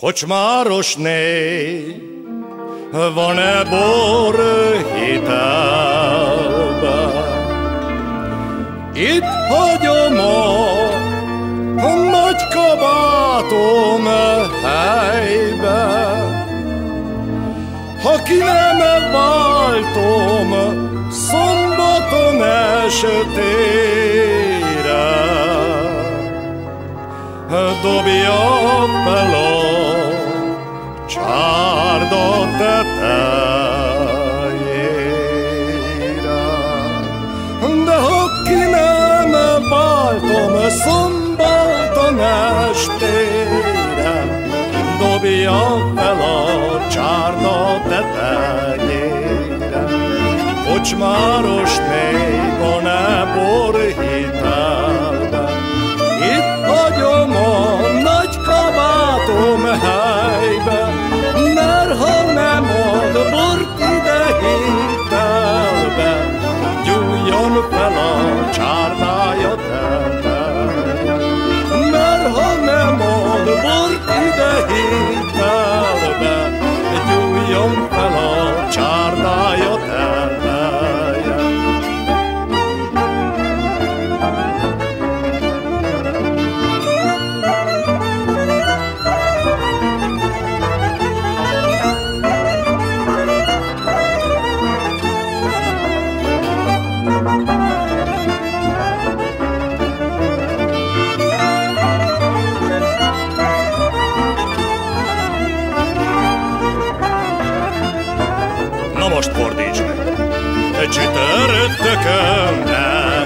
Koçmaroșne vone bor hitaba Itt hagyoma a nagy kabátom helybe Ha ki nem váltom szombaton estére Dobja fel a csárdot tetejére De ha ki nem váltom szombaton estére Dobja fel a csárdot tetejére Kocsmáros nékon borhítába Itt hagyom a nagy kabátom helybe Mert ha nem ad bort ide hitelbe Gyújjon fel a csárdája tetejére Mert ha nem ad bort ide hitelbe Gyújjon fel a csárdája tetejére Most fordíts meg! Csütörtökön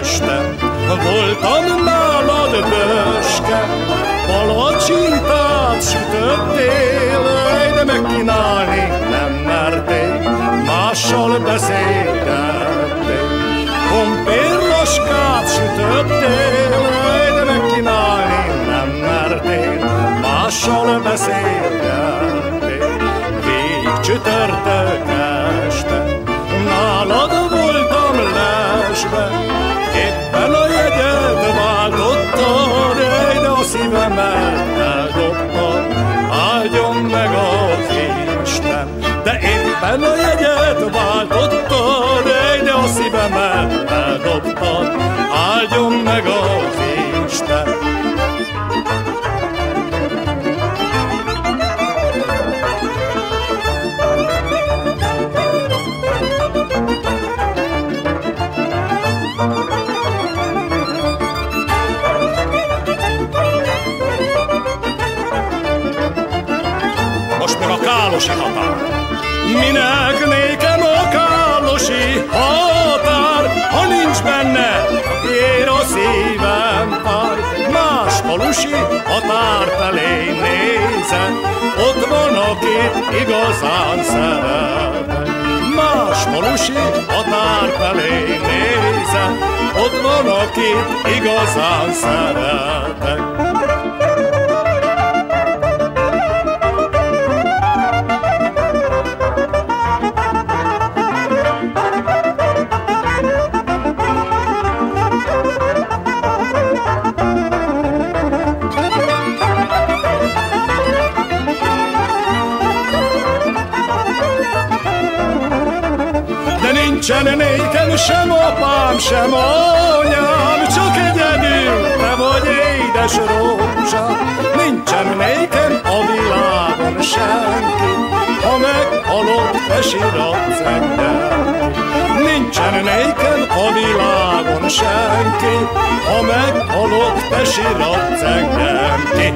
este voltam nálad böske, palacsintát sütöttél, de megkínálni nem mertél, mással beszélgettél. Kompérlaskát sütöttél, de megkínálni nem mertél, mással beszélgettél. Végig csütörtökön nálad voltam lesbe, éppen a jegyet váltottad, de a szívemet eldobtad, áldjon meg az Isten. De éppen a jegyet váltottad, de a szívemet eldobtad, áldjon meg az Isten. Minek nékem a kálosi határ, ha nincs benne, ér a szívem pár. Más falusi határ felé nézek, ott van, akit igazán szeretek. Más falusi határ felé nézek, ott van, akit igazán szeretek. Nincsen nékem sem apám, sem anyám, csak egyedül te vagy édes rózsám. Nincsen nékem a világon senki, ha meghalok, te siratsz engem. Nincsen nékem a világon senki, ha meghalok, te siratsz engem ki.